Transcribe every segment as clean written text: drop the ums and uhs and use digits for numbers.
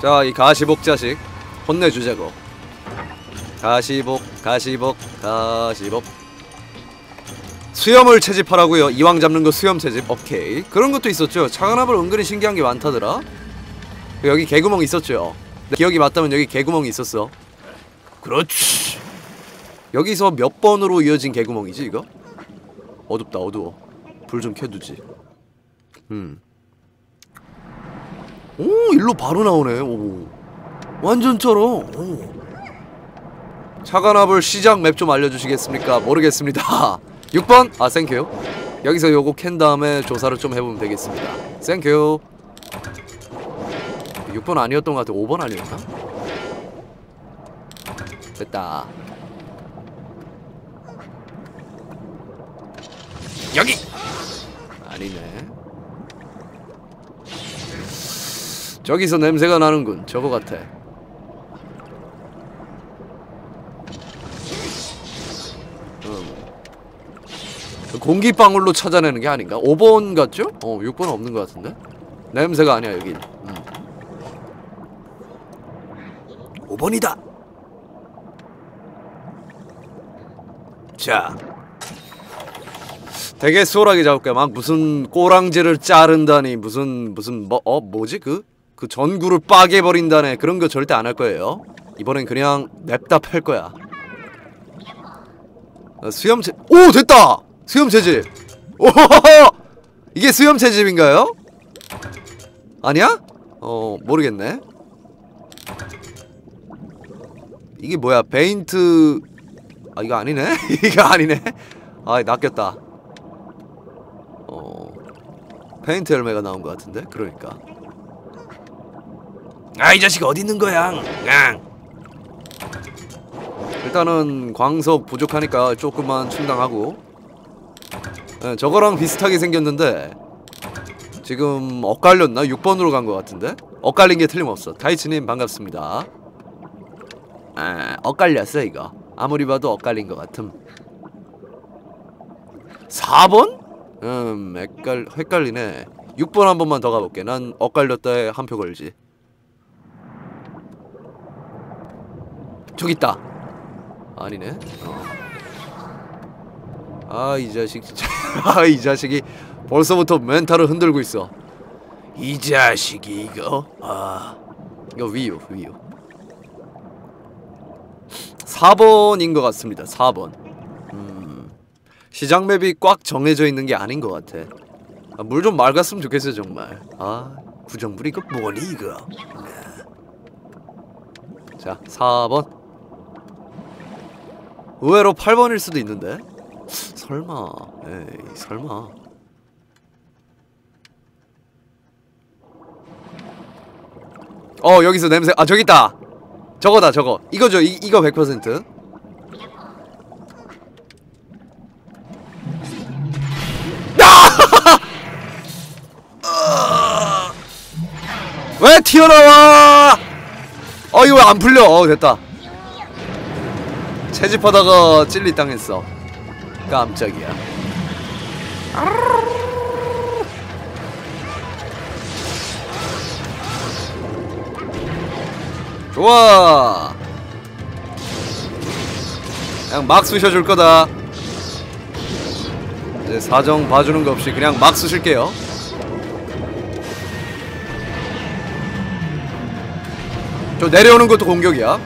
자, 이 가시복 자식 혼내주자고. 가시복, 가시복, 가시복. 수염을 채집하라고요. 이왕 잡는 거 수염 채집. 오케이. 그런 것도 있었죠. 샤나가블 은근히 신기한 게 많다더라. 여기 개구멍 있었죠. 기억이 맞다면 여기 개구멍이 있었어. 그렇지. 여기서 몇 번으로 이어진 개구멍이지 이거? 어둡다, 어두워. 불 좀 켜두지. 오, 일로 바로 나오네. 오, 완전처럼. 오. 샤나가블 시작 맵 좀 알려주시겠습니까? 모르겠습니다. 6번! 아, 땡큐. 여기서 요거 캔 다음에 조사를 좀 해보면 되겠습니다. 땡큐. 6번 아니었던 것 같아. 5번 아니었나? 됐다. 여기! 아니네. 저기서 냄새가 나는군. 저거 같아. 공기방울로 찾아내는 게 아닌가? 5번 같죠? 어, 6번은 없는 것 같은데? 냄새가 아니야, 여긴. 5번이다! 자. 되게 수월하게 잡을게. 막 무슨 꼬랑지를 자른다니, 무슨, 뭐지? 그 전구를 빠개 버린다네. 그런 거 절대 안 할 거예요. 이번엔 그냥 냅다 팰 거야. 수염채, 오! 됐다! 수염채집! 오호호호! 이게 수염채집인가요? 아니야? 모르겠네. 이게 뭐야, 베인트. 아, 이거 아니네? 이거 아니네? 아이, 낚였다. 페인트 열매가 나온 것 같은데? 그러니까. 아, 이 자식 어디 있는 거야? 일단은 광석 부족하니까 조금만 충당하고. 네, 저거랑 비슷하게 생겼는데 지금 엇갈렸나? 6번으로 간 것 같은데? 엇갈린 게 틀림없어. 다이치님 반갑습니다. 아, 엇갈렸어 이거. 아무리 봐도 엇갈린 것 같음. 4번? 헷갈리네. 6번 한 번만 더 가볼게. 난 엇갈렸다에 한 표 걸지. 저기 있다. 아니네. 아, 이 자식 진짜. 아, 이 자식이 벌써부터 멘탈을 흔들고 있어. 이 자식이 이거. 아, 이거 위유, 위유. 4번인 것 같습니다. 4번. 시장 맵이 꽉 정해져 있는 게 아닌 것 같아. 아, 물 좀 맑았으면 좋겠어요 정말. 아, 구정물 이거 뭐니 이거. 자, 4번. 의외로 8번일 수도 있는데. 설마. 에이, 설마. 여기서 냄새. 아, 저기 있다. 저거다, 저거. 이거죠. 이거 100%. 왜 튀어나와! 이거 왜 안 풀려? 됐다. 채집하다가 찔리 당했어. 깜짝이야. 좋아! 그냥 막 쑤셔줄 거다. 이제 사정 봐주는 거 없이 그냥 막 쑤실게요. 저 내려오는 것도 공격이야.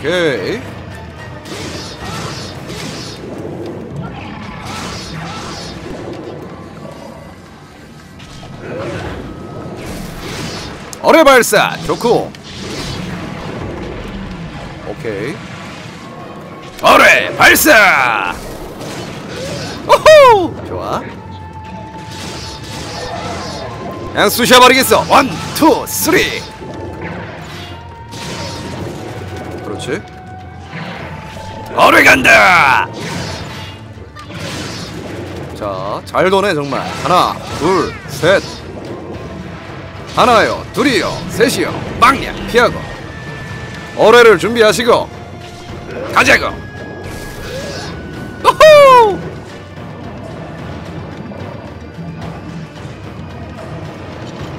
오케이. 어뢰 발사 좋고. 오케이. 어뢰 발사. 오호, 좋아. 그냥 쑤셔버리겠어! 1, 2, 3! 그렇지. 어뢰 간다! 자, 잘 도네 정말. 1, 2, 3. 하나요, 둘이요, 셋이요. 막냐, 피하고. 어뢰를 준비하시고. 가자고! 오호!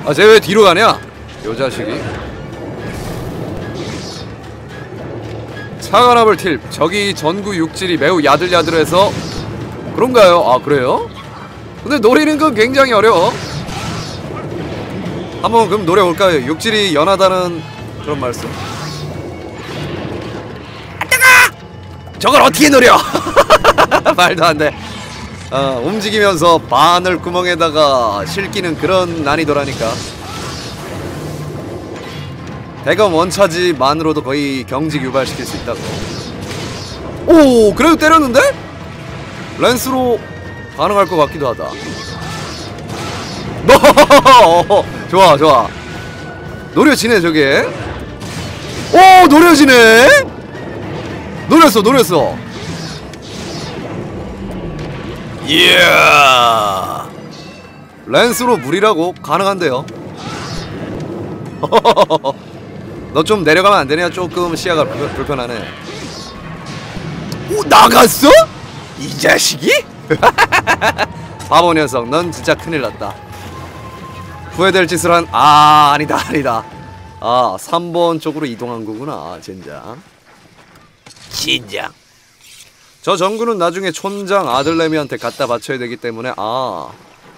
아, 쟤 왜 뒤로 가냐? 요 자식이. 샤가라블 팁. 저기 전구 육질이 매우 야들야들해서 그런가요? 아, 그래요? 근데 노리는 건 굉장히 어려워. 한번 그럼 노려볼까요? 육질이 연하다는 그런 말씀. 아, 뜨거! 저걸 어떻게 노려? 말도 안 돼. 움직이면서 바늘 구멍에다가 실기는 그런 난이도라니까. 대검 원차지만으로도 거의 경직 유발시킬 수 있다고. 오, 그래도 때렸는데? 랜스로 가능할 것 같기도 하다. 너 좋아 좋아. 노려지네 저게. 오, 노려지네. 노렸어 노렸어. 이야. 랜스로 물이라고 가능한데요. 너 좀 내려가면 안 되냐? 조금 시야가 불편하네. 오, 나갔어? 이 자식이? 바보 녀석, 넌 진짜 큰일 났다. 후회될 짓을 한. 아, 아니다 아니다. 아, 3번 쪽으로 이동한 거구나. 젠장 진장. 저 전구는 나중에 촌장 아들내미한테 갖다 바쳐야 되기 때문에 아,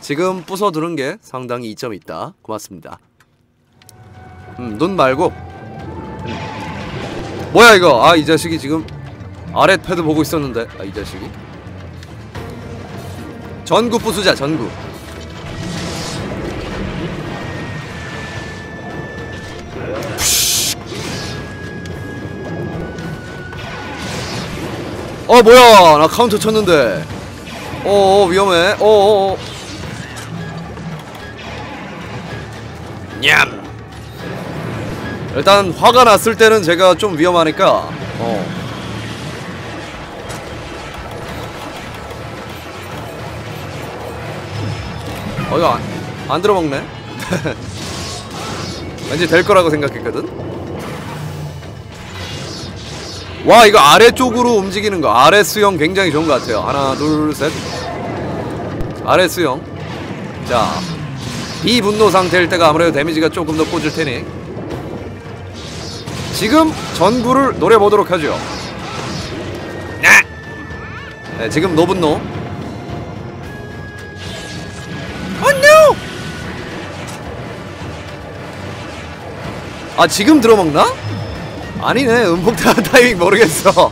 지금 부숴두는 게 상당히 이점이 있다. 고맙습니다. 눈 말고. 뭐야 이거. 아, 이 자식이 지금 아래 패드 보고 있었는데. 아, 이 자식이. 전구 부수자. 전구. 어, 뭐야. 나 카운터 쳤는데. 어어, 위험해. 어어어. 냠. 일단 화가 났을 때는 제가 좀 위험하니까. 이거 안 들어먹네. 왠지 될 거라고 생각했거든. 와, 이거 아래쪽으로 움직이는 거. 아래 수영 굉장히 좋은 것 같아요. 하나 둘 셋. 아래 수영. 자, 비분노 상태일 때가 아무래도 데미지가 조금 더 꽂을 테니 지금 전구를 노려보도록 하죠. 네, 지금 노분노. Oh, no! 아, 지금 들어먹나? 아니네. 음폭탄 타이밍 모르겠어.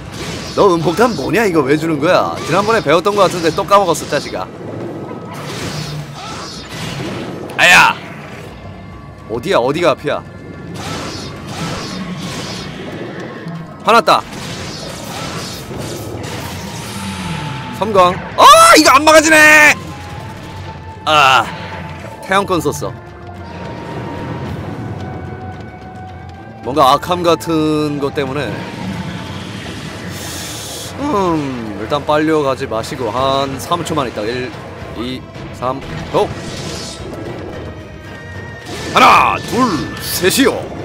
너 음폭탄 뭐냐? 이거 왜 주는 거야? 지난번에 배웠던 것 같은데 또 까먹었어 자식아. 아야! 어디야? 어디가 앞이야? 화났다. 섬광. 아, 이거 안 막아지네. 아, 태양권 썼어. 뭔가 악함 같은 것 때문에. 일단 빨려가지 마시고 한 3초만 있다. 1, 2, 3, 고! 하나, 둘, 셋이요.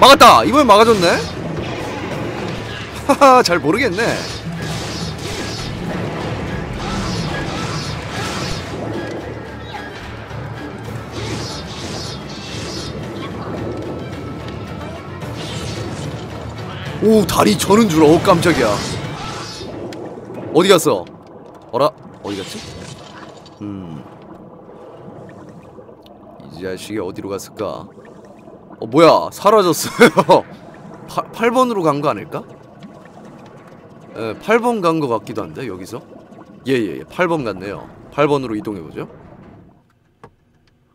막았다! 이번엔 막아줬네? 하하, 잘 모르겠네. 오, 다리 저는 줄. 어우, 깜짝이야. 어디 갔어? 어라? 어디 갔지? 이 자식이 어디로 갔을까? 뭐야, 사라졌어요. 8번으로 간 거 아닐까? 예, 8번 간 거 같기도 한데, 여기서? 예, 8번 갔네요. 8번으로 이동해보죠.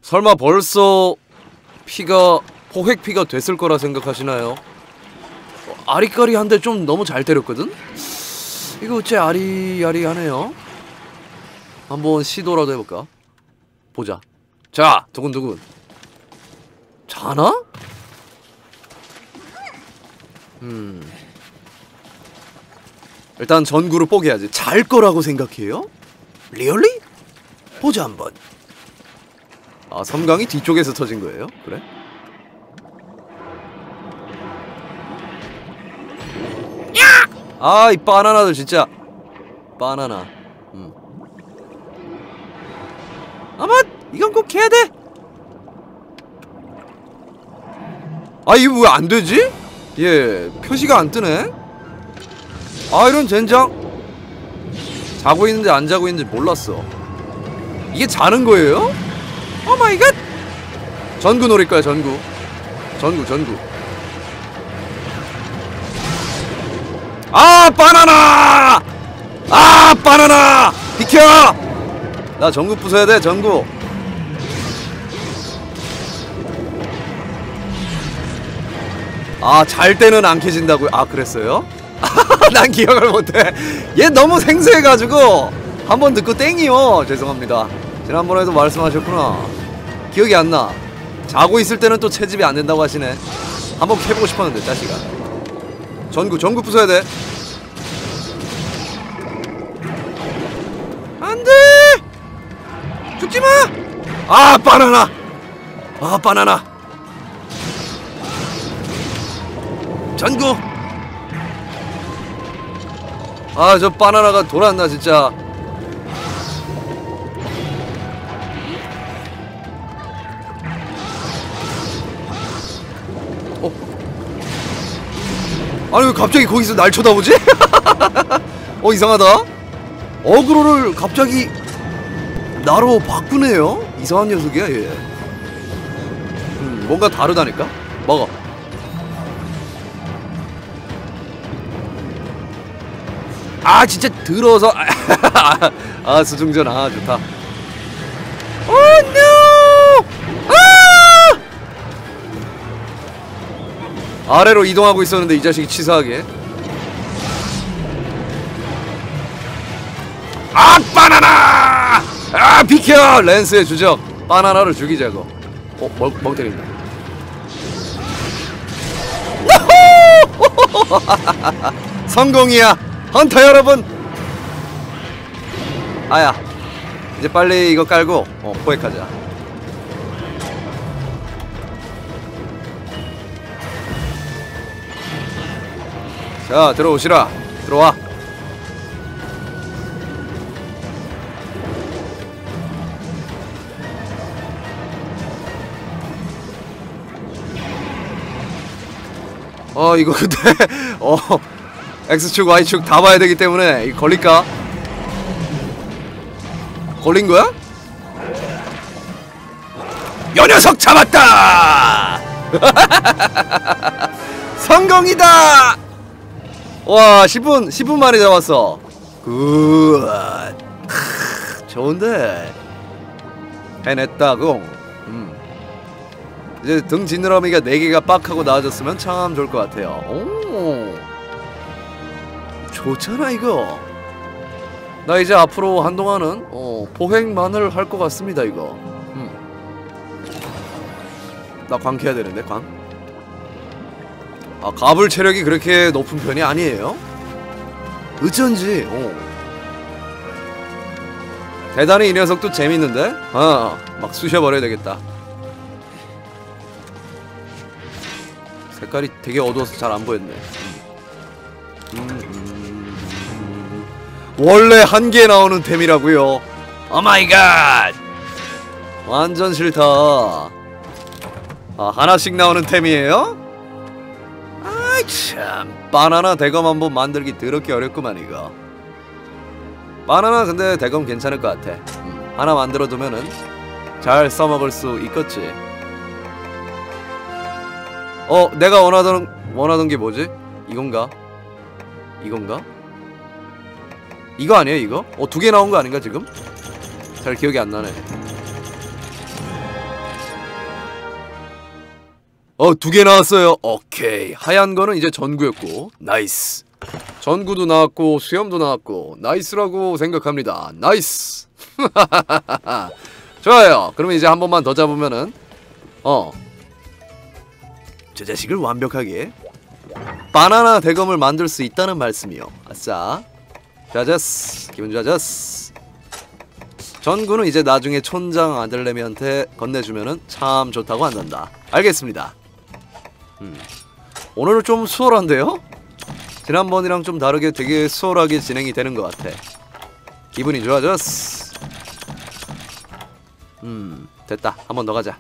설마 벌써 피가, 포획피가 됐을 거라 생각하시나요? 아리까리 한데 좀 너무 잘 때렸거든? 이거 어째 아리아리 하네요? 한번 시도라도 해볼까? 보자. 자, 두근두근. 자나? 일단 전구를 포기해야지. 잘 거라고 생각해요? 리얼리? 보자 한번. 아, 섬광이 뒤쪽에서 터진 거예요? 그래? 야! 아, 이 바나나들 진짜. 바나나. 아마 이건 꼭 해야 돼. 아 이거 왜 안 되지? 예, 표시가 안 뜨네. 아 이런 젠장. 자고 있는지 안 자고 있는지 몰랐어. 이게 자는 거예요? 오 마이 갓. 전구 노릴 거야, 전구. 전구. 아 바나나! 아 바나나! 비켜! 나 전구 부숴야 돼, 전구. 아 잘 때는 안 켜진다고요? 아 그랬어요? 난 기억을 못해. 얘 너무 생소해가지고 한번 듣고 땡이요. 죄송합니다. 지난번에도 말씀하셨구나. 기억이 안 나. 자고 있을 때는 또 채집이 안 된다고 하시네. 한번 해보고 싶었는데 자식아. 전구 부숴야 돼. 안돼! 죽지마! 아 바나나! 아 바나나! 전구! 아 저 바나나가 돌았나 진짜. 아니 왜 갑자기 거기서 날 쳐다보지? 어 이상하다. 어그로를 갑자기 나로 바꾸네요? 이상한 녀석이야 얘. 뭔가 다르다니까? 먹어. 아 진짜 들어서. 아 수중전 아 좋다. 아래로 이동하고 있었는데 이 자식이 치사하게. 아 바나나! 아 비켜! 랜스의 주적 바나나를 죽이자고. 어? 멍 때린다. 성공이야 헌터 여러분. 아야 이제 빨리 이거 깔고 포획하자. 자 들어오시라. 들어와. 어 이거 근데 X축 Y축 다 봐야 되기 때문에 이거 걸릴까? 걸린거야? 요 녀석 잡았다! 성공이다! 와 10분 만에 잡았어. 굿. 좋은데 해냈다고. 이제 등 지느러미가 4개가 빡 하고 나아졌으면 참 좋을 것 같아요. 오 좋잖아 이거. 나 이제 앞으로 한동안은 보행만을 할 것 같습니다 이거. 나 광 켜야 되는데 광. 아, 가블 체력이 그렇게 높은 편이 아니에요? 어쩐지, 대단히 이 녀석도 재밌는데? 아, 막 쑤셔버려야 되겠다. 색깔이 되게 어두워서 잘 안 보였네. 원래 한 개에 나오는 템이라고요. 오 마이 갓! 완전 싫다. 아, 하나씩 나오는 템이에요? 참 바나나 대검 한번 만들기 더럽게 어렵구만 이거. 바나나 근데 대검 괜찮을 것 같아. 하나 만들어두면은 잘 써먹을 수 있겠지. 어 내가 원하던 게 뭐지? 이건가? 이건가? 이거 아니에요 이거? 어 2개 나온 거 아닌가 지금? 잘 기억이 안 나네. 어 2개 나왔어요. 오케이 하얀 거는 이제 전구였고 나이스. 전구도 나왔고 수염도 나왔고 나이스라고 생각합니다. 나이스. 좋아요. 그러면 이제 한 번만 더 잡으면은 저 자식을 완벽하게 바나나 대검을 만들 수 있다는 말씀이요. 아싸 자자스 기분 자자스. 전구는 이제 나중에 촌장 아들내미한테 건네주면은 참 좋다고 한단다. 알겠습니다. 오늘은 좀 수월한데요? 지난번이랑 좀 다르게 되게 수월하게 진행이 되는 것 같아. 기분이 좋아졌어. 됐다. 한 번 더 가자.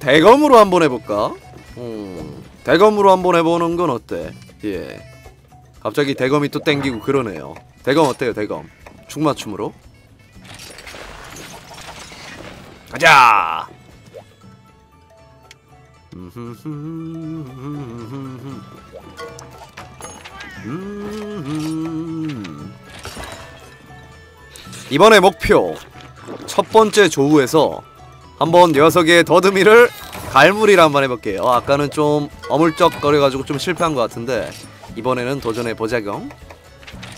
대검으로 한번 해볼까? 대검으로 한번 해보는 건 어때? 예. 갑자기 대검이 또 땡기고 그러네요. 대검 어때요, 대검? 축맞춤으로? 가자! 이번에 목표 첫 번째 조우에서 한번 녀석의 더듬이를 갈무리를 한번 해볼게요. 아까는 좀 어물쩍거려가지고 좀 실패한 것 같은데 이번에는 도전해보자경.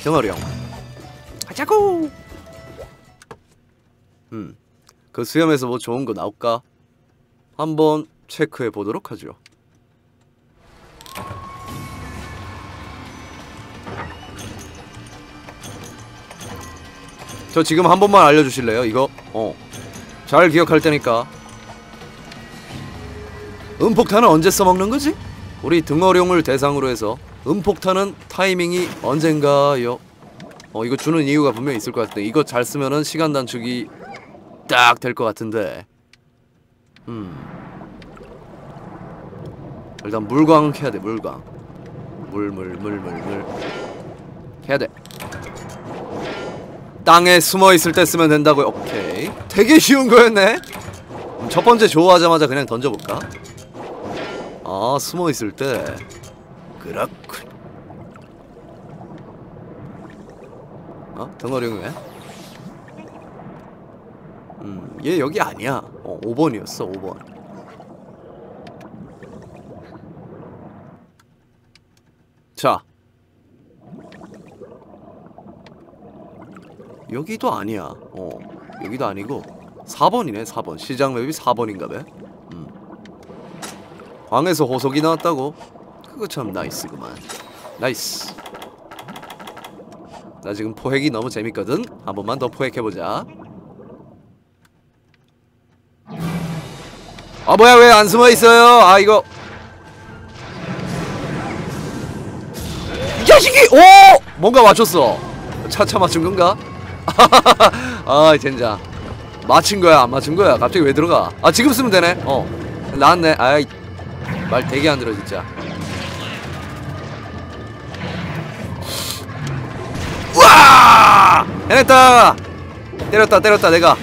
등어령 가자고. 그 수염에서 뭐 좋은 거 나올까? 한번 체크해 보도록 하죠. 저 지금 한 번만 알려주실래요? 이거 잘 기억할 테니까. 음폭탄은 언제 써먹는 거지? 우리 등어룡을 대상으로 해서 음폭탄은 타이밍이 언젠가요? 이거 주는 이유가 분명히 있을 것 같은데 이거 잘 쓰면은 시간 단축이 딱 될 것 같은데. 일단 물광은 캐야 돼. 물광. 물. 캐야 돼. 땅에 숨어 있을 때 쓰면 된다고요. 오케이. 되게 쉬운 거였네. 첫 번째 조우하자마자 그냥 던져 볼까? 아, 숨어 있을 때. 그렇군. 덩어리는 왜? 얘 여기 아니야. 5번이었어. 5번. 자, 여기도 아니야. 여기도 아니고 4번이네. 4번. 시장 맵이 4번인가 봐. 광에서 호석이 나왔다고? 그거 참 나이스구만. 나이스. 나 지금 포획이 너무 재밌거든. 한 번만 더 포획해보자. 아 뭐야, 왜 안 숨어있어요? 아 이거 자식이! 오! 뭔가 맞췄어. 차차 맞춘 건가? 아 젠장. 맞힌 거야 안 맞힌 거야? 갑자기 왜 들어가? 아 지금 쓰면 되네. 나왔네. 아이 말 되게 안 들어 진짜. 우와! 해냈다. 때렸다 내가.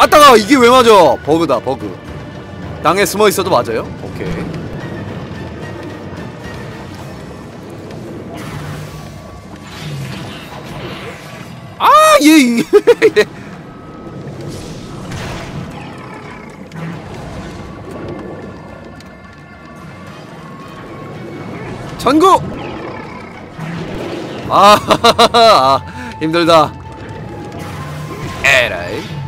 아따가! 이게 왜 맞아? 버그다 버그. 땅에 숨어있어도 맞아요? 오케이. 아! 얘! 전구! 아! 힘들다. 에라이.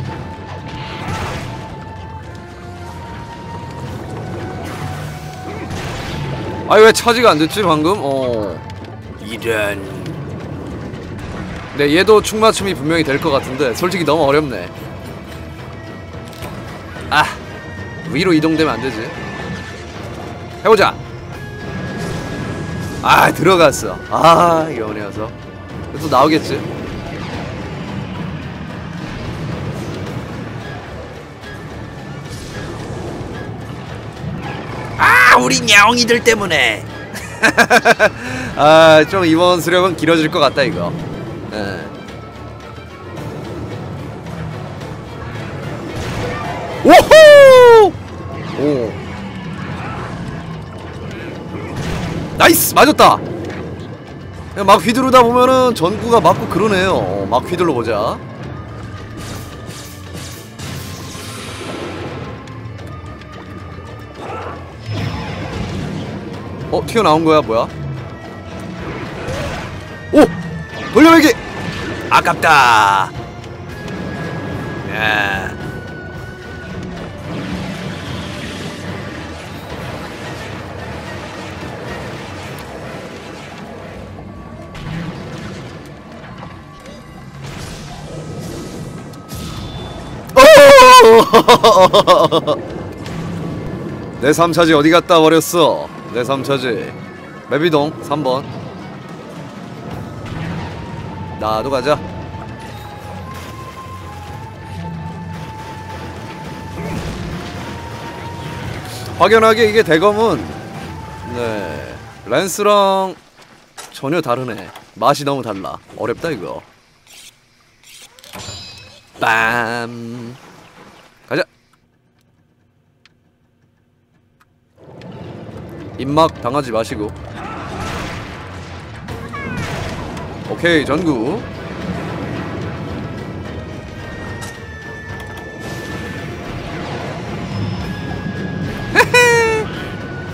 아니 왜 차지가 안됐지 방금? 이런. 네 얘도 축맞춤이 분명히 될 것 같은데 솔직히 너무 어렵네. 아 위로 이동되면 안되지. 해보자. 아 들어갔어. 아 이거 뭐냐 해서 또 나오겠지. 우리 냐옹이들 때문에. 아, 좀 이번 수령은 길어질 것 같다 이거. 오호! 오. 나이스 맞았다. 막 휘두르다 보면은 전구가 맞고 그러네요. 막 휘둘러 보자. 튀어나온 거야, 뭐야? 오! 돌려내기! 아깝다! 야. 내 3차지 어디 갔다 버렸어? 내 3차지 맵이동 3번. 나도 가자. 확연하게 이게 대검은 네 랜스랑 전혀 다르네. 맛이 너무 달라. 어렵다 이거. 빰 가자. 입막 당하지 마시고. 오케이 전구.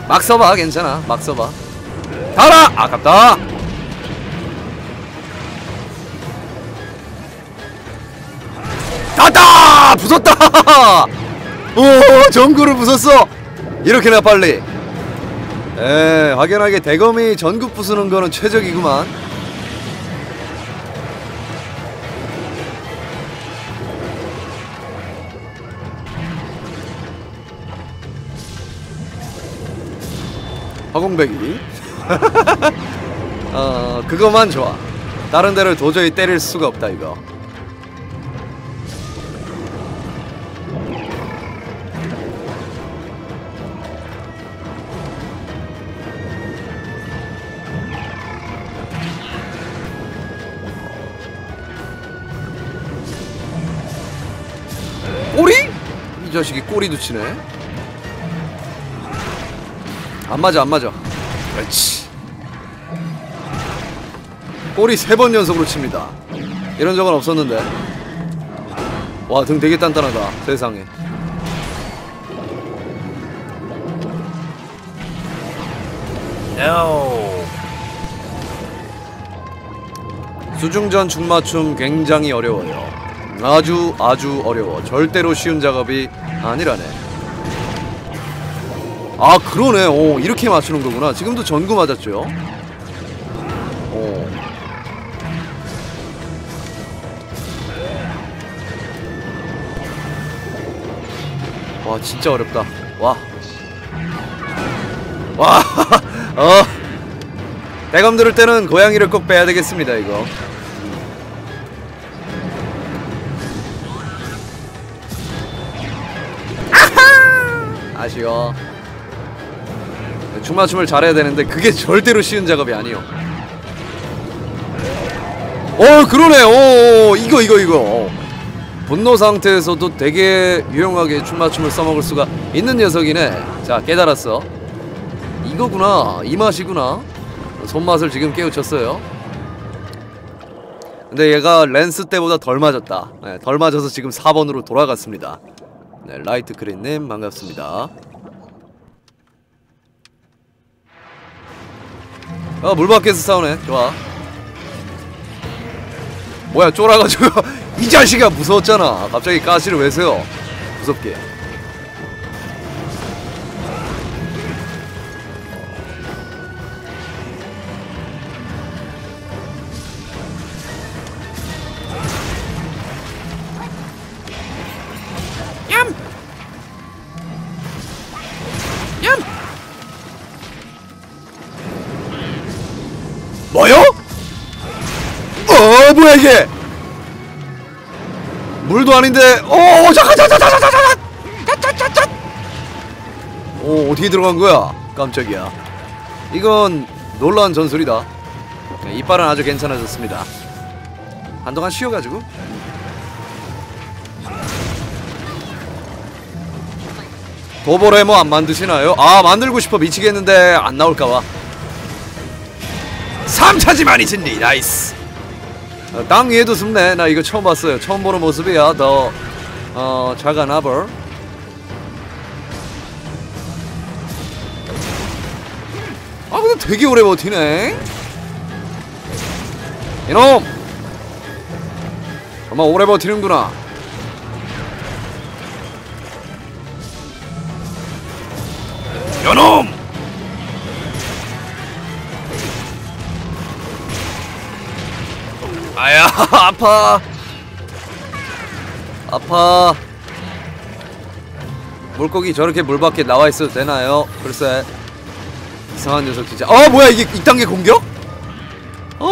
막 써봐. 괜찮아 막 써봐. 달아! 아깝다. 닿다! 부쉈다! 오 전구를 부쉈어. 이렇게나 빨리. 에 확연하게 대검이 전구 부수는 거는 최적이구만. 허공배기. 그거만 좋아. 다른 데를 도저히 때릴 수가 없다 이거. 꼬리? 이 자식이 꼬리도 치네. 안 맞아, 안 맞아. 그렇지. 꼬리 3번 연속으로 칩니다. 이런 적은 없었는데. 와, 등 되게 단단하다. 세상에. 수중전 춤맞춤 굉장히 어려워요. 아주 아주 어려워. 절대로 쉬운 작업이 아니라네. 아 그러네. 오 이렇게 맞추는 거구나. 지금도 전구 맞았죠. 오. 와 진짜 어렵다. 와 대검 들을 때는 고양이를 꼭 빼야 되겠습니다 이거. 아쉬워. 춤맞춤을 잘해야 되는데 그게 절대로 쉬운 작업이 아니요. 오 그러네. 오 이거 분노 상태에서도 되게 유용하게 춤맞춤을 써먹을 수가 있는 녀석이네. 자 깨달았어. 이거구나. 이 맛이구나. 손맛을 지금 깨우쳤어요. 근데 얘가 랜스 때보다 덜 맞았다. 네, 덜 맞아서 지금 4번으로 돌아갔습니다. 네, 라이트 크린님 반갑습니다. 물 밖에서 싸우네. 좋아. 뭐야 쫄아가지고. 이 자식아 무서웠잖아. 갑자기 가시를 왜 세워 무섭게. 뭐야 이게? 물도 아닌데. 오 잠깐. 오 어떻게 들어간 거야? 깜짝이야. 이건 놀라운 전술이다. 이빨은 아주 괜찮아졌습니다. 한동안 쉬어가지고. 도보레모 안 만드시나요? 아 만들고 싶어 미치겠는데 안 나올까봐. 3차지만이 진리. 나이스. 땅 위에도 숨네. 나 이거 처음 봤어요. 처음 보는 모습이야. 더 챠나가블. 아 근데 되게 오래 버티네 이놈. 아마 오래 버티는구나. 이놈 아야 아파. 물고기 저렇게 물밖에 나와있어도 되나요? 글쎄 이상한 녀석 진짜. 아 뭐야 이게 2단계 공격? 오!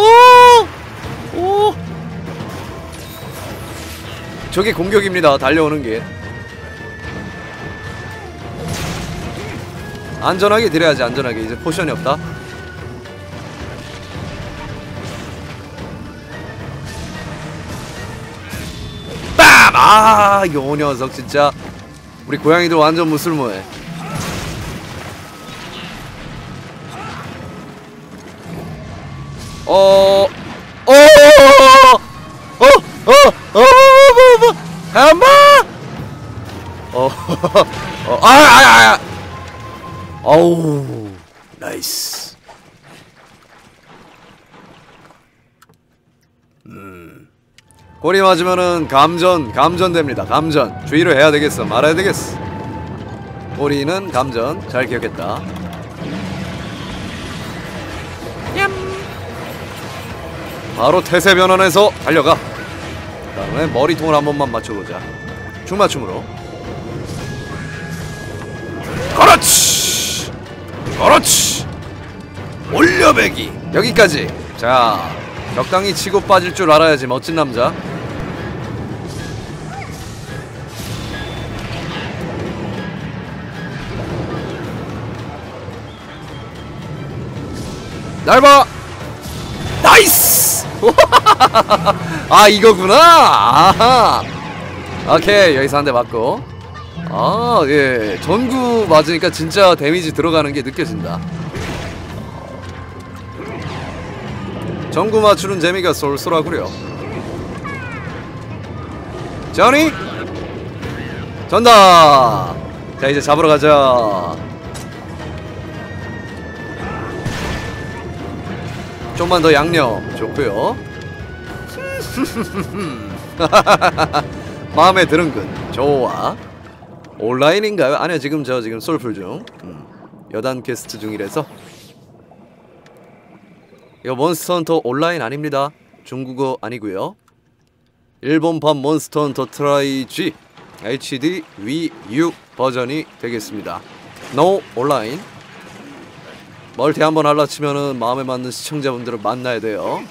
저게 공격입니다. 달려오는 게 안전하게 들여야지. 안전하게. 이제 포션이 없다. 빰! 아, 요 녀석 진짜. 우리 고양이들 완전 무술모해. 어우, 나이스. 꼬리 맞으면은 감전 됩니다. 감전. 주의를 해야 되겠어. 말아야 되겠어. 꼬리는 감전. 잘 기억했다. 얌. 바로 태세 변환해서 달려가. 그 다음에 머리통을 한 번만 맞춰보자. 춤맞춤으로. 그렇지! 그렇지! 올려배기! 여기까지! 자, 적당히 치고 빠질 줄 알아야지. 멋진 남자. 날 봐! 나이스! 아, 이거구나! 아하! 오케이, 여기서 한 대 맞고. 아, 예. 전구 맞으니까 진짜 데미지 들어가는 게 느껴진다. 전구 맞추는 재미가 쏠쏠하구려. 전이! 전다! 자, 이제 잡으러 가자. 좀만 더 양념. 좋구요. 마음에 드는군. 좋아. 온라인인가요? 아니요, 지금 저 지금 솔플 중 여단 퀘스트 중이라서. 이거 몬스터 헌터 온라인 아닙니다. 중국어 아니구요. 일본판 몬스터 헌터 트라이 G HD Wii U 버전이 되겠습니다. No 온라인. 멀티 한번 할라치면은 마음에 맞는 시청자분들을 만나야 돼요.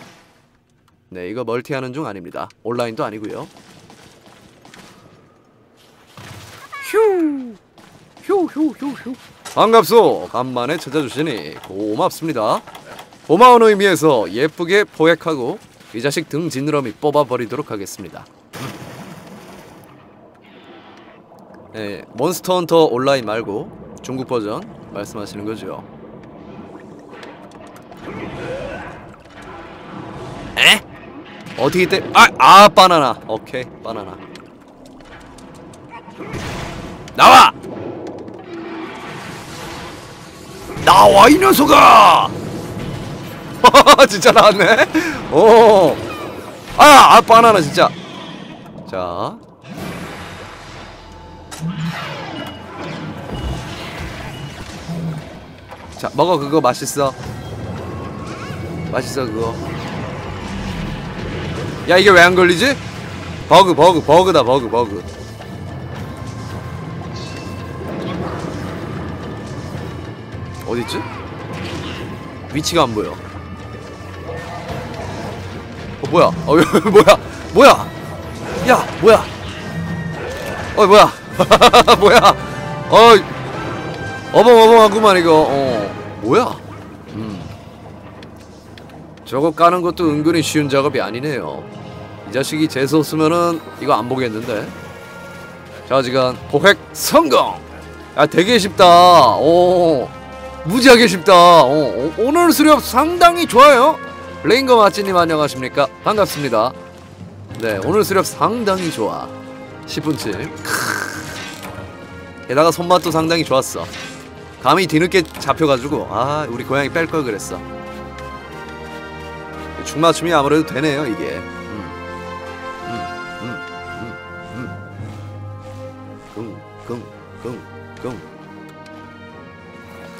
네, 이거 멀티하는 중 아닙니다. 온라인도 아니구요. 휴! 휴휴휴휴. 반갑소. 간만에 찾아주시니 고맙습니다. 고마운 의미에서 예쁘게 포획하고 이 자식 등 지느러미 뽑아버리도록 하겠습니다. 네, 몬스터 헌터 온라인 말고 중국 버전 말씀하시는 거죠. 에? 어떻게 때? 아, 바나나. 오케이, 바나나. 나와! 나와 이 녀석아! 진짜 나왔네? 오. 아! 아 바나나 진짜. 자 자, 먹어. 그거 맛있어. 맛있어 그거. 야 이게 왜 안 걸리지? 버그다 버그. 어딨지? 위치가 안 보여. 뭐야? 뭐야? 야, 뭐야? 뭐야? 뭐야? 어벙어벙하구만 이거. 뭐야? 저거 까는 것도 은근히 쉬운 작업이 아니네요. 이 자식이 재수 없으면은 이거 안 보겠는데. 자, 지금 포획 성공. 아, 되게 쉽다. 오. 무지하게 쉽다. 오늘 수렵 상당히 좋아요. 레인거 마찌님 안녕하십니까? 반갑습니다. 네, 오늘 수렵 상당히 좋아. 10분쯤. 게다가 손맛도 상당히 좋았어. 감이 뒤늦게 잡혀가지고 아, 우리 고양이 뺄 걸 그랬어. 중맞춤이 아무래도 되네요, 이게.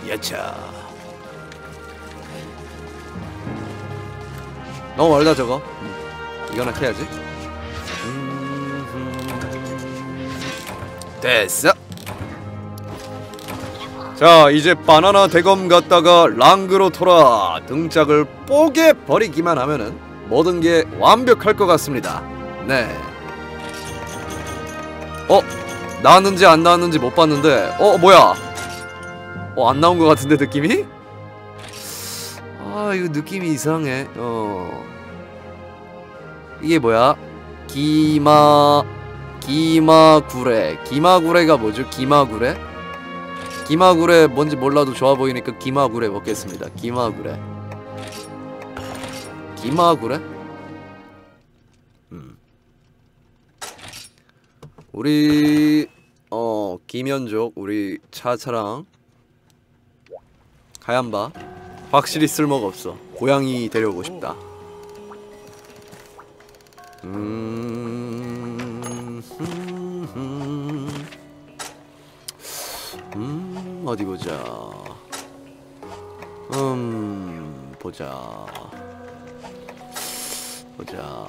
야차. 너무 멀다 저거. 이거나 캐야지. 됐어. 자, 이제 바나나 대검 갔다가 랑그로 돌아 등짝을 뽀개 버리기만 하면은 모든 게 완벽할 것 같습니다. 네. 어? 나왔는지 안 나왔는지 못 봤는데, 뭐야? 안 나온 것 같은데, 느낌이? 이거 느낌이 이상해. 이게 뭐야? 기마구레. 기마구레가 뭐죠? 기마구레? 기마구레 뭔지 몰라도 좋아 보이니까 기마구레 먹겠습니다. 기마구레. 기마구레? 우리 김현족 우리 차차랑 가얀바 확실히 쓸모가 없어. 고양이 데려오고 싶다. 어디 보자. 보자.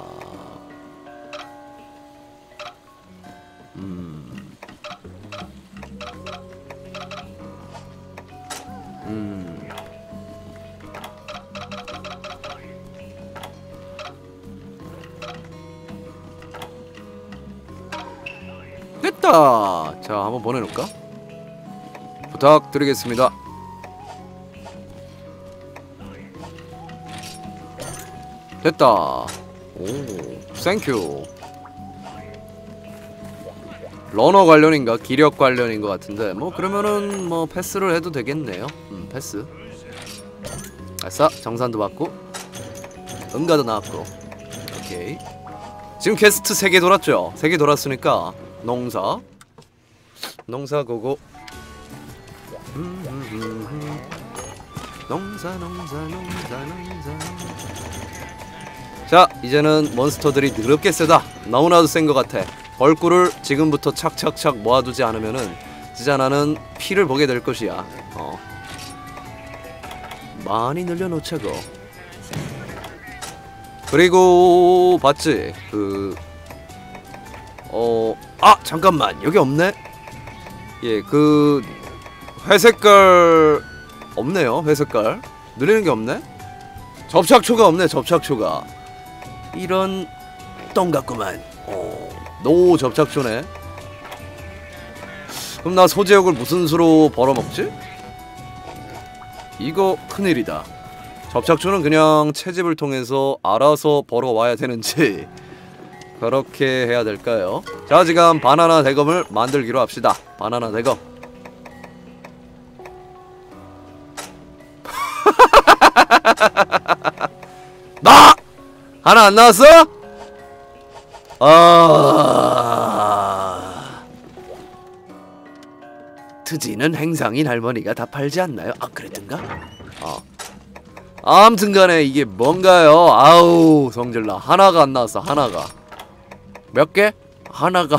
됐다! 자, 한번 보내놓을까? 부탁드리겠습니다. 됐다. 오, 땡큐. 러너 관련인가? 기력 관련인 것 같은데, 그러면은 패스를 해도 되겠네요. 패스. 아싸, 정산도 받고 응가도 나왔고. 오케이. 지금 퀘스트 3개 돌았죠? 3개 돌았으니까 농사 고고. 농사. 자, 이제는 몬스터들이 더럽게 세다. 너무나도 센 것 같아. 얼굴을 지금부터 착착착 모아두지 않으면은 진짜 나는 피를 보게 될 것이야. 많이 늘려놓자고. 그리고 봤지? 잠깐만, 여기 없네? 예, 회색깔 없네요. 회색깔 늘리는 게 없네? 접착초가 없네. 접착초가 이런 똥 같구만. 노 접착초네. 그럼 나 소재역을 무슨 수로 벌어먹지? 이거 큰일이다. 접착초는 그냥 채집을 통해서 알아서 벌어와야 되는지 그렇게 해야 될까요? 자, 지금 바나나 대검을 만들기로 합시다. 바나나 대검. 나! 하나 안 나왔어? 트지는 행상인 할머니가 다 팔지 않나요? 그랬던가? 아무튼 간에 이게 뭔가요? 아우, 성질나. 하나가 안 나왔어. 하나가. 몇 개? 하나가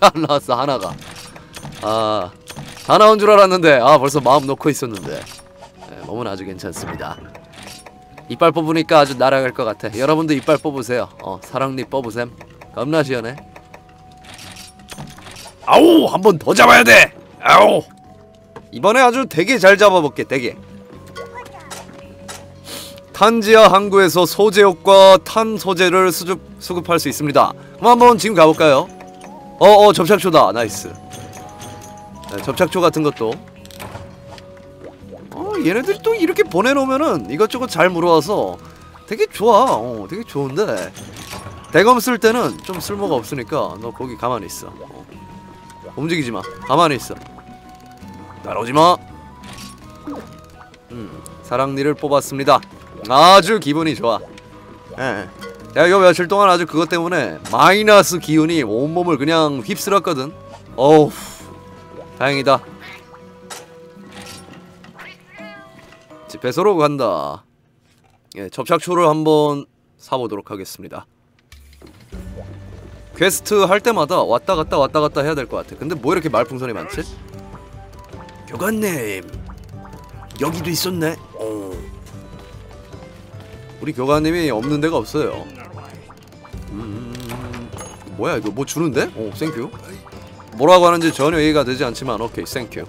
안 나왔어. 하나가. 다 나온 줄 알았는데, 벌써 마음 놓고 있었는데. 네, 몸은 아주 괜찮습니다. 이빨 뽑으니까 아주 날아갈 것 같아. 여러분도 이빨 뽑으세요. 사랑니 뽑으셈. 겁나 시원해. 아우, 한 번 더 잡아야 돼. 아우, 이번에 아주 되게 잘 잡아볼게. 되게. 탄지하 항구에서 소재옥과 탄 소재를 수급할 수 있습니다. 그럼 한번 지금 가볼까요? 접착초다. 나이스. 네, 접착초 같은 것도. 얘네들이 또 이렇게 보내놓으면은 이것저것 잘 물어와서 되게 좋아. 되게 좋은데 대검 쓸 때는 좀 쓸모가 없으니까 너 거기 가만히 있어. 움직이지 마. 가만히 있어. 날아오지 마. 사랑니를 뽑았습니다. 아주 기분이 좋아. 예. 내가 요 며칠 동안 아주 그것 때문에 마이너스 기운이 온몸을 그냥 휩쓸었거든. 어우, 다행이다. 집회소로 간다. 예, 접착초를 한번 사보도록 하겠습니다. 퀘스트 할 때마다 왔다 갔다 해야 될 것 같아. 근데 뭐 이렇게 말풍선이 많지? 교관님, 여기도 있었네. 우리 교관님이 없는 데가 없어요. 뭐야, 이거 뭐 주는데? 오, 땡큐. 뭐라고 하는지 전혀 이해가 되지 않지만 오케이, 땡큐.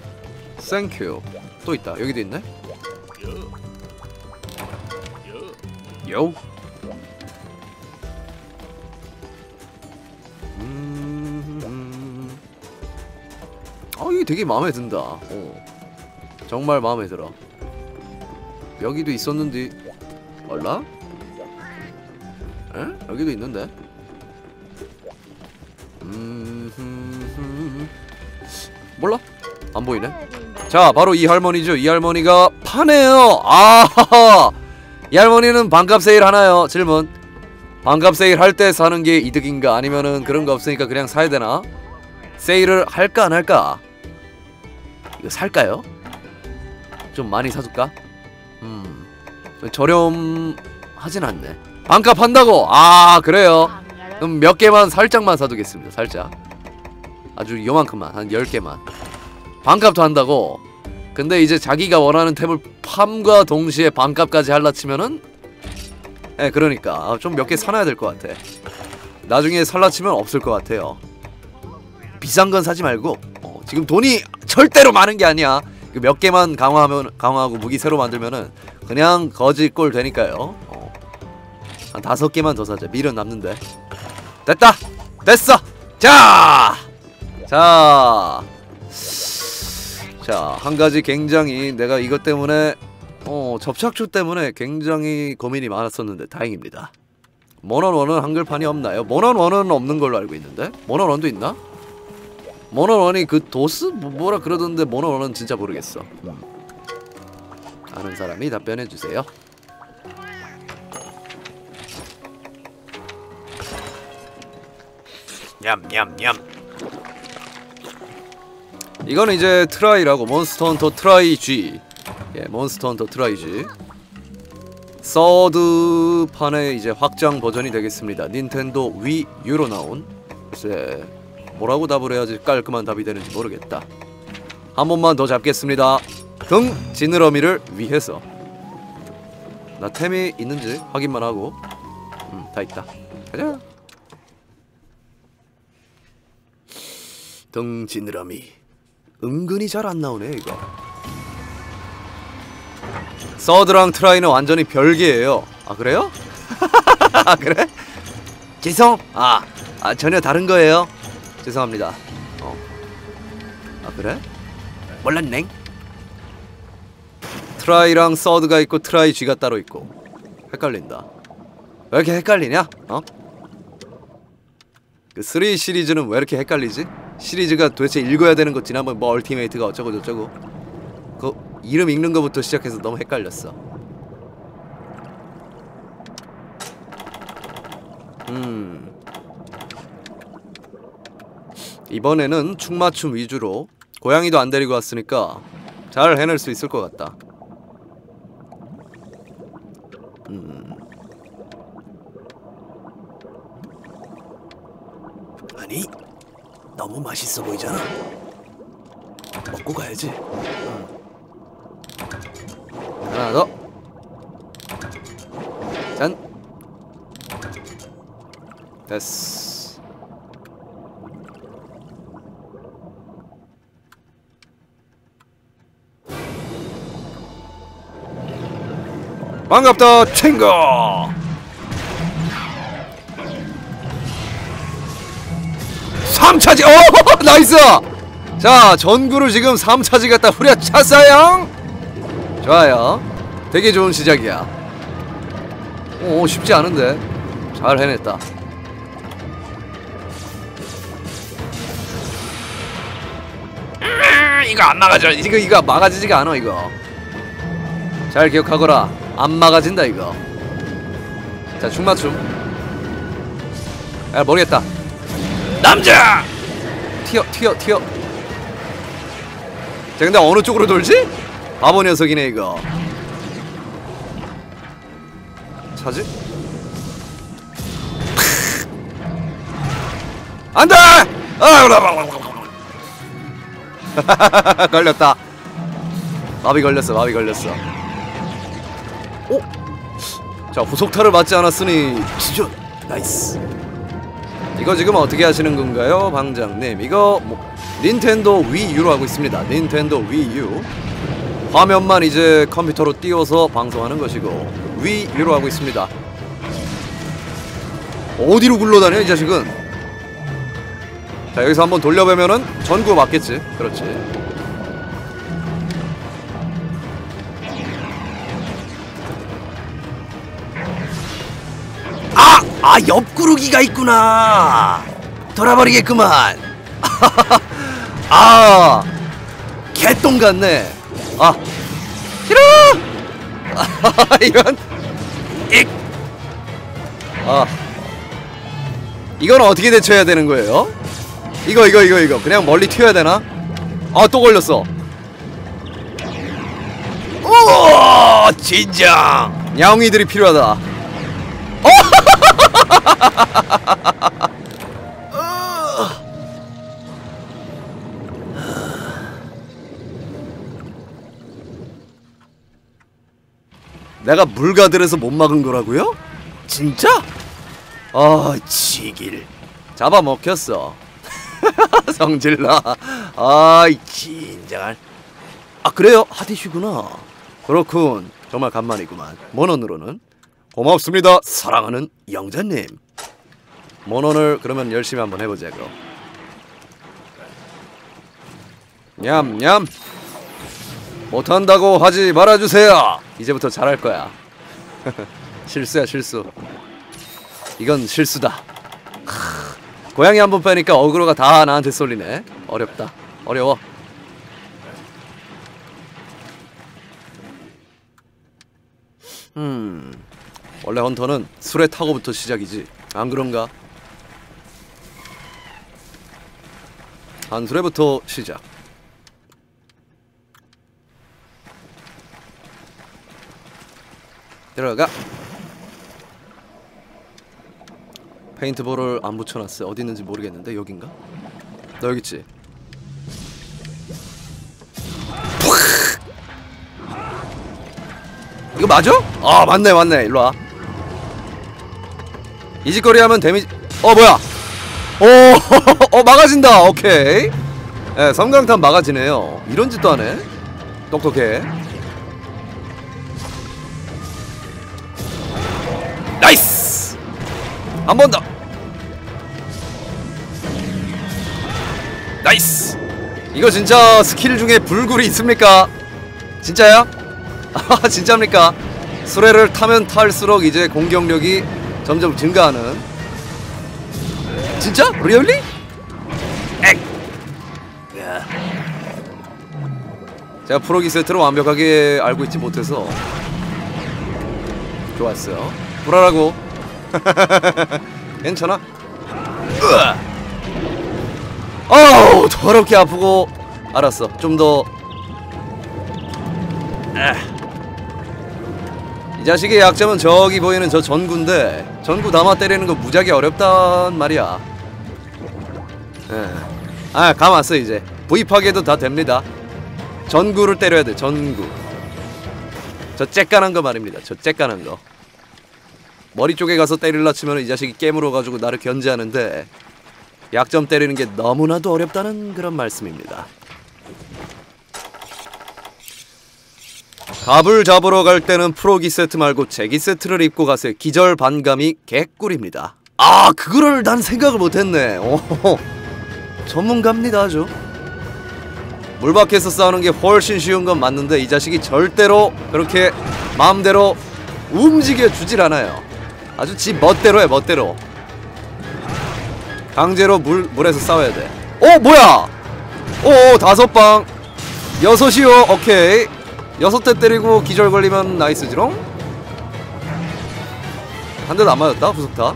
땡큐. 또 있다. 여기도 있네. 요. 아, 이게 되게 마음에 든다. 어. 정말 마음에 들어. 여기도 있었는데 몰라? 에? 여기도 있는데. 몰라? 안 보이네. 자, 바로 이 할머니죠. 이 할머니가 파네요. 아하하. 이 할머니는 반값 세일 하나요? 질문. 반값 세일 할 때 사는 게 이득인가? 아니면은 그런 거 없으니까 그냥 사야 되나? 세일을 할까 안 할까? 이거 살까요? 좀 많이 사줄까? 저렴하진 않네. 반값 한다고? 아, 그래요? 그럼 몇 개만 살짝만 사두겠습니다. 살짝. 아주 요만큼만. 한 10개만. 반값도 한다고? 근데 이제 자기가 원하는 템을 팜과 동시에 반값까지 할라 치면은? 예, 네, 그러니까. 좀 몇 개 사놔야 될 것 같아. 나중에 살라 치면 없을 것 같아요. 비싼 건 사지 말고. 지금 돈이 절대로 많은 게 아니야. 몇 개만 강화하고 무기 새로 만들면은 그냥 거지꼴 되니까요. 한 5개만 더 사자. 밀은 남는데. 됐다! 됐어! 자! 자, 한 가지 굉장히 내가 이것 때문에 접착초 때문에 굉장히 고민이 많았었는데 다행입니다. 모넌원은 한글판이 없나요? 모넌원은 없는 걸로 알고 있는데? 모넌원도 있나? 모넌원이 그 도스? 뭐라 그러던데 모넌원은 진짜 모르겠어. 아는 사람이 답변해주세요. 냠냠냠. 이건 이제 트라이라고. 몬스터헌터 트라이 G. 예, 몬스터헌터 트라이 G 서드판의 이제 확장 버전이 되겠습니다. 닌텐도 위 유로 나온. 글쎄 뭐라고 답을 해야지 깔끔한 답이 되는지 모르겠다. 한 번만 더 잡겠습니다. 등 지느러미를 위해서. 나 템이 있는지 확인만 하고. 다 있다. 가자. 등 지느러미. 은근히 잘 안 나오네 이거. 서드랑 트라이는 완전히 별개예요. 아, 그래요? 아, 그래? 죄송. 아 전혀 다른 거예요. 죄송합니다. 아, 그래? 몰랐넹. 트라이랑 서드가 있고 트라이 G가 따로 있고. 헷갈린다. 왜 이렇게 헷갈리냐? 그 3 시리즈는 왜 이렇게 헷갈리지? 시리즈가 도대체 읽어야 되는 것. 지난번 뭐 얼티메이트가 어쩌고저쩌고 그 이름 읽는 거부터 시작해서 너무 헷갈렸어. 이번에는 축맞춤 위주로. 고양이도 안 데리고 왔으니까 잘 해낼 수 있을 것 같다. 아니 너무 맛있어 보이잖아. 먹고 가야지. 하나 더. 짠. 됐어. 반갑다 친구. 삼차지! 오! 나이스! 자, 전구를 지금 3차지 갖다 후려찼어요. 좋아요. 되게 좋은 시작이야. 오, 쉽지 않은데 잘 해냈다. 이거 안 막아져. 이거 막아지지가 않아. 이거 잘 기억하거라. 안 막아진다 이거. 자, 중맞춤. 아, 모르겠다. 남자! 튀어. 자, 근데 어느 쪽으로 돌지? 바보 녀석이네 이거. 차지? 안 돼! 아, 걸렸다. 마비 걸렸어. 오? 자, 후속타를 맞지 않았으니 지존. 나이스. 이거 지금 어떻게 하시는 건가요, 방장님? 이거 뭐 닌텐도 위유로 하고 있습니다. 닌텐도 위유 화면만 이제 컴퓨터로 띄워서 방송하는 것이고 위유로 하고 있습니다. 어디로 굴러다녀 이 자식은. 자, 여기서 한번 돌려보면은 전구 맞겠지. 그렇지. 아! 아, 옆구르기가 있구나. 돌아버리겠구만. 아, 개똥 같네. 아, 싫어. 아, 이런. 익. 아, 이건 어떻게 대처해야 되는 거예요? 이거 그냥 멀리 튀어야 되나? 아, 또 걸렸어. 오, 진짜 야옹이들이 필요하다. 내가 물가들에서 못 막은 거라고요? 진짜? 아, 지길 잡아먹혔어. 성질나. 아이, 진짜. 아, 그래요? 하디슈구나. 그렇군. 정말 간만이구만. 먼원으로는 고맙습니다, 사랑하는 영자님. 먼원을 그러면 열심히 한번 해보자고. 냠냠. 못한다고 하지 말아주세요. 이제부터 잘할 거야. 실수야, 실수. 이건 실수다. 하, 고양이 한번 빼니까 어그로가 다 나한테 쏠리네. 어렵다. 어려워. 원래 헌터는 술에 타고부터 시작이지. 안 그런가? 한 술에부터 시작. 들어가. 페인트볼을 안 붙여놨어요. 어디 있는지 모르겠는데. 여긴가? 너 여기 있지? 이거 맞아? 아, 맞네 맞네. 일로와. 이 짓거리 하면 데미지. 어, 뭐야? 오. 어, 막아진다. 오케이. 예, 섬광탄 막아지네요. 이런 짓도 하네. 똑똑해. 나이스. 한 번 더. 나이스. 이거 진짜 스킬 중에 불굴이 있습니까? 진짜야? 아, 진짜입니까? 수레를 타면 탈수록 이제 공격력이 점점 증가하는. 진짜? 리얼리? 엑. 제가 프로기 세트를 완벽하게 알고 있지 못해서 좋았어요. 불안하고. 괜찮아. 어우, 더럽게 아프고. 알았어. 좀 더. 이 자식의 약점은 저기 보이는 저 전구인데, 전구 담아 때리는 거 무지하게 어렵단 말이야. 아, 감 왔어 이제. 부입하게도 다 됩니다. 전구를 때려야 돼. 전구. 저 쬐깐한 거 말입니다. 저 쬐깐한 거. 머리 쪽에 가서 때릴라 치면 이 자식이 깨물어가지고 나를 견제하는데, 약점 때리는 게 너무나도 어렵다는 그런 말씀입니다. 갑을 잡으러 갈 때는 프로기 세트 말고 제기 세트를 입고 가세요. 기절 반감이 개꿀입니다. 아, 그거를 난 생각을 못했네. 오호호. 전문가입니다, 아주. 물 밖에서 싸우는 게 훨씬 쉬운 건 맞는데, 이 자식이 절대로 그렇게 마음대로 움직여 주질 않아요. 아주 지 멋대로 해, 멋대로. 강제로 물에서 싸워야 돼. 오, 뭐야? 오, 5방. 6이요. 오케이. 6대 때리고 기절 걸리면 나이스지롱? 한 대도 안 맞았다? 후속타.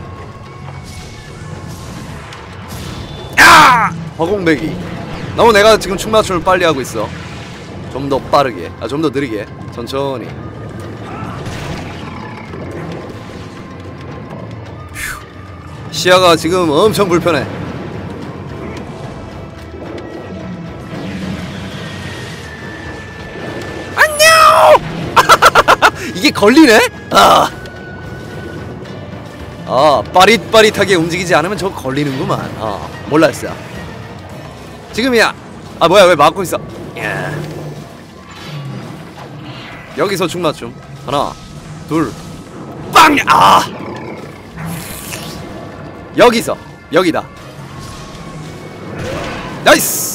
야! 허공배기. 너무 내가 지금 춤맞춤을 빨리 하고 있어. 좀 더 빠르게. 아, 좀 더 느리게. 천천히. 휴. 시야가 지금 엄청 불편해. 이게 걸리네? 아, 빠릿빠릿하게 움직이지 않으면 저거 걸리는구만. 몰랐어. 지금이야. 아 뭐야 왜 막고 있어. 야. 여기서 중맞춤. 하나 둘 빵! 아! 여기서 여기다. 나이스!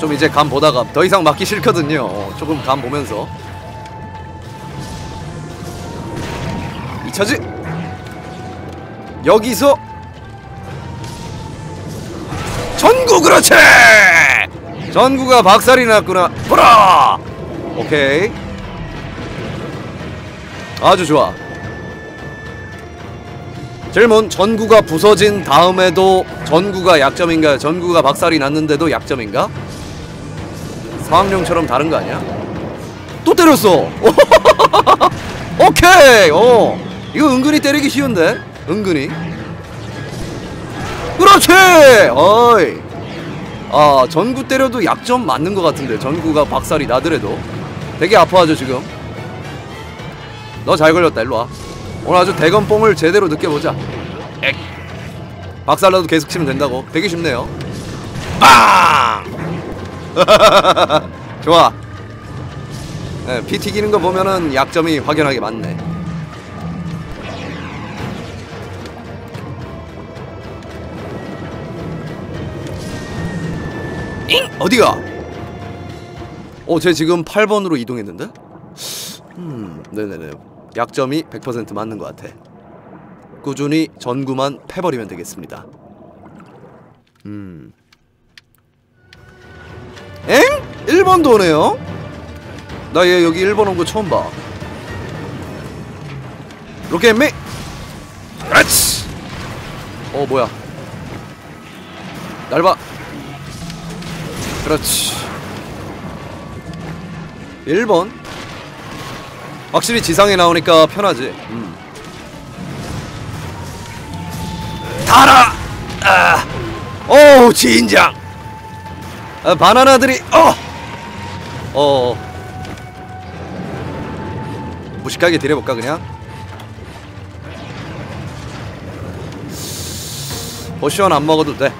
좀 이제 감 보다가 더 이상 막기 싫거든요. 조금 감 보면서 잊혀지! 여기서 전구! 그렇지! 전구가 박살이 났구나. 보라! 오케이 아주 좋아. 질문. 전구가 부서진 다음에도 전구가 약점인가요? 전구가 박살이 났는데도 약점인가? 상황용처럼 다른 거 아니야? 또 때렸어! 오케이! 이거 은근히 때리기 쉬운데? 은근히. 그렇지! 어이! 아, 전구 때려도 약점 맞는 것 같은데. 전구가 박살이 나더라도. 되게 아파하죠, 지금. 너 잘 걸렸다. 일로와. 오늘 아주 대건뽕을 제대로 느껴보자. 엑. 박살나도 계속 치면 된다고. 되게 쉽네요. 빵! 좋아. 네, 피 튀기는 거 보면은 약점이 확연하게 많네. 잉! 어디가? 쟤 지금 8번으로 이동했는데? 네네네. 약점이 100% 맞는 것 같아. 꾸준히 전구만 패버리면 되겠습니다. 엥? 1번도 오네요? 나 얘 여기 1번 온 거 처음 봐. 로켓 미! 그렇지! 뭐야. 날 봐. 그렇지. 1번? 확실히 지상에 나오니까 편하지. 달아! 아! 오우, 진작! 아, 바나나들이, 무식하게 딜해볼까, 그냥? 보시원 안 먹어도 돼.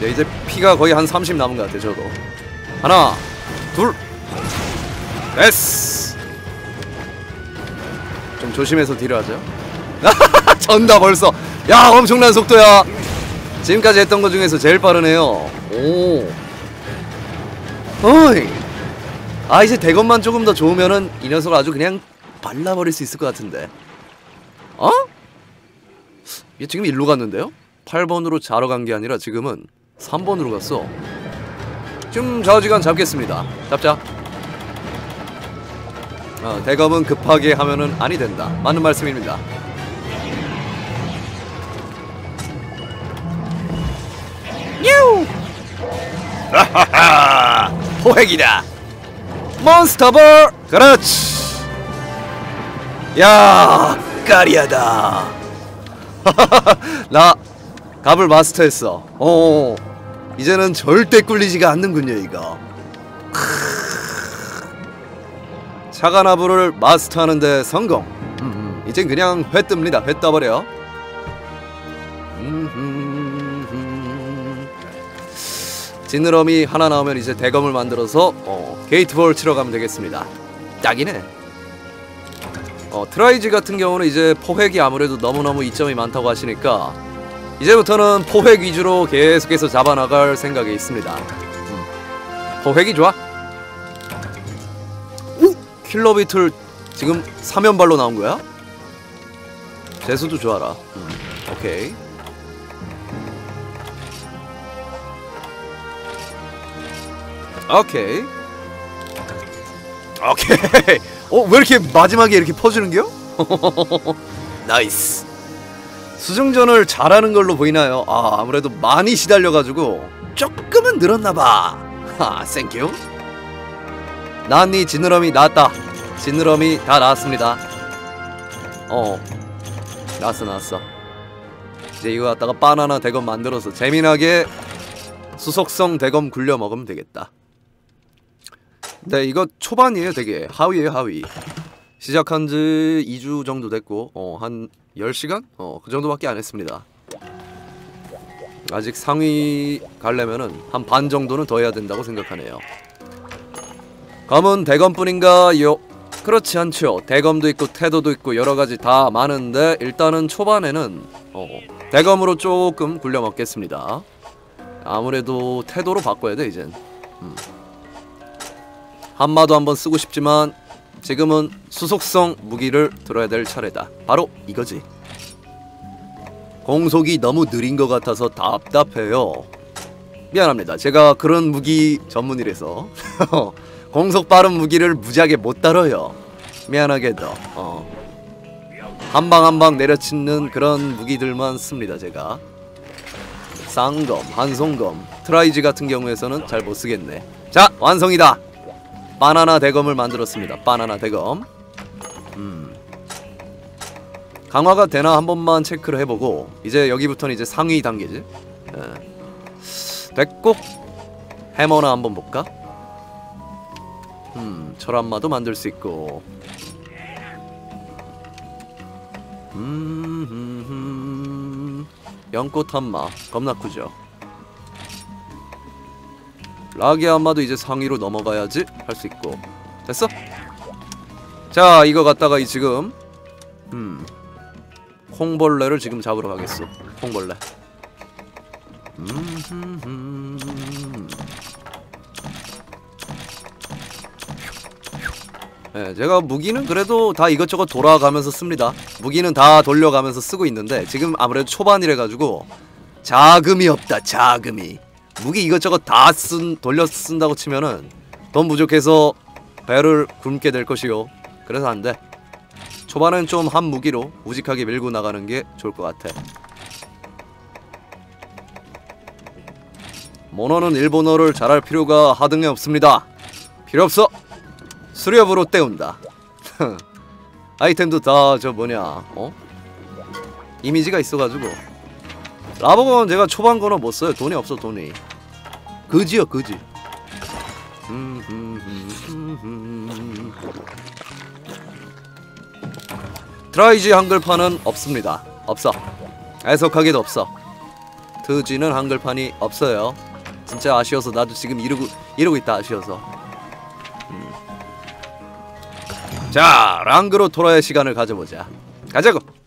네, 이제 피가 거의 한 30 남은 것 같아, 저도. 하나, 둘, 됐어! 좀 조심해서 딜을 하죠. 전다 벌써. 야, 엄청난 속도야. 지금까지 했던 것 중에서 제일 빠르네요. 오. 어이. 아, 이제 대검만 조금 더 좋으면은 이 녀석 아주 그냥 발라버릴 수 있을 것 같은데. 얘 지금 일로 갔는데요? 8번으로 자러 간 게 아니라 지금은 3번으로 갔어. 좀 좌우지간 잡겠습니다. 잡자. 대검은 급하게 하면은 아니 된다. 맞는 말씀입니다. 뉴! 하하하! 포획이다! 몬스터볼! 그렇지! 야, 까리하다. 나 갑을 마스터했어. 이제는 절대 꿀리지가 않는군요, 이거. 샤가나블을 마스터하는데 성공. 이젠 그냥 회 뜹니다. 회 떠버려. 지느러미 하나 나오면 이제 대검을 만들어서 게이트볼 치러 가면 되겠습니다. 딱이네. 트라이즈 같은 경우는 이제 포획이 아무래도 너무너무 이점이 많다고 하시니까 이제부터는 포획 위주로 계속해서 잡아나갈 생각이 있습니다. 포획이 좋아. 킬러비틀 지금 3연발로 나온거야? 재수도 좋아라. 오케이. 오케이. 오케이. 왜 이렇게 마지막에 이렇게 퍼주는겨? 나이스. 수중전을 잘하는 걸로 보이나요? 아무래도 많이 시달려가지고 조금은 늘었나봐. 하, 땡큐. 난이 지느러미 나왔다. 지느러미 다 나왔습니다. 나왔어. 이제 이거 갖다가 바나나 대검 만들어서 재미나게 수속성 대검 굴려 먹으면 되겠다. 네, 이거 초반이에요. 되게 하위에요, 하위. 시작한 지 2주 정도 됐고 한 10시간? 그 정도밖에 안 했습니다. 아직 상위 가려면은 한 반 정도는 더 해야 된다고 생각하네요. 검은 대검뿐인가요? 그렇지 않죠. 대검도 있고 태도도 있고 여러가지 다 많은데 일단은 초반에는 대검으로 조금 굴려 먹겠습니다. 아무래도 태도로 바꿔야 돼 이젠. 한마도 한번 쓰고 싶지만 지금은 수속성 무기를 들어야 될 차례다. 바로 이거지. 공속이 너무 느린 것 같아서 답답해요. 미안합니다. 제가 그런 무기 전문이라서 공속 빠른 무기를 무지하게 못 다뤄요. 미안하게도 한 방 한 방 내려치는 그런 무기들만 씁니다. 제가 쌍검, 한손검, 트라이지 같은 경우에서는 잘 못쓰겠네. 자, 완성이다. 바나나 대검을 만들었습니다. 바나나 대검. 강화가 되나 한 번만 체크를 해보고 이제 여기부터는 이제 상위 단계지. 됐고 해머나 한번 볼까? 철안마도 만들 수 있고. 연꽃 한마 겁나 크죠. 라게 한마도 이제 상위로 넘어가야지 할 수 있고. 됐어? 자, 이거 갖다가 이 지금 콩벌레를 지금 잡으러 가겠어. 콩벌레. 네, 제가 무기는 그래도 다 이것저것 돌아가면서 씁니다. 무기는 다 돌려가면서 쓰고 있는데 지금 아무래도 초반이라가지고 자금이 없다. 자금이. 무기 이것저것 다 돌려 쓴다고 치면은 돈 부족해서 배를 굶게 될 것이요. 그래서 안 돼. 초반엔 좀 한 무기로 우직하게 밀고 나가는 게 좋을 것 같아. 모노는 일본어를 잘할 필요가 하등에 없습니다. 필요 없어. 수렵으로 때운다. 아이템도 다 저 뭐냐 이미지가 있어가지고. 라버건 제가 초반 거는 못 써요. 돈이 없어. 돈이 그지요. 그지. 트라이지 한글판은 없습니다. 없어. 애석하게도 없어. 트지는 한글판이 없어요. 진짜 아쉬워서 나도 지금 이러고 있다. 아쉬워서. 자, 랑그로 토라의 시간을 가져보자. 가자고.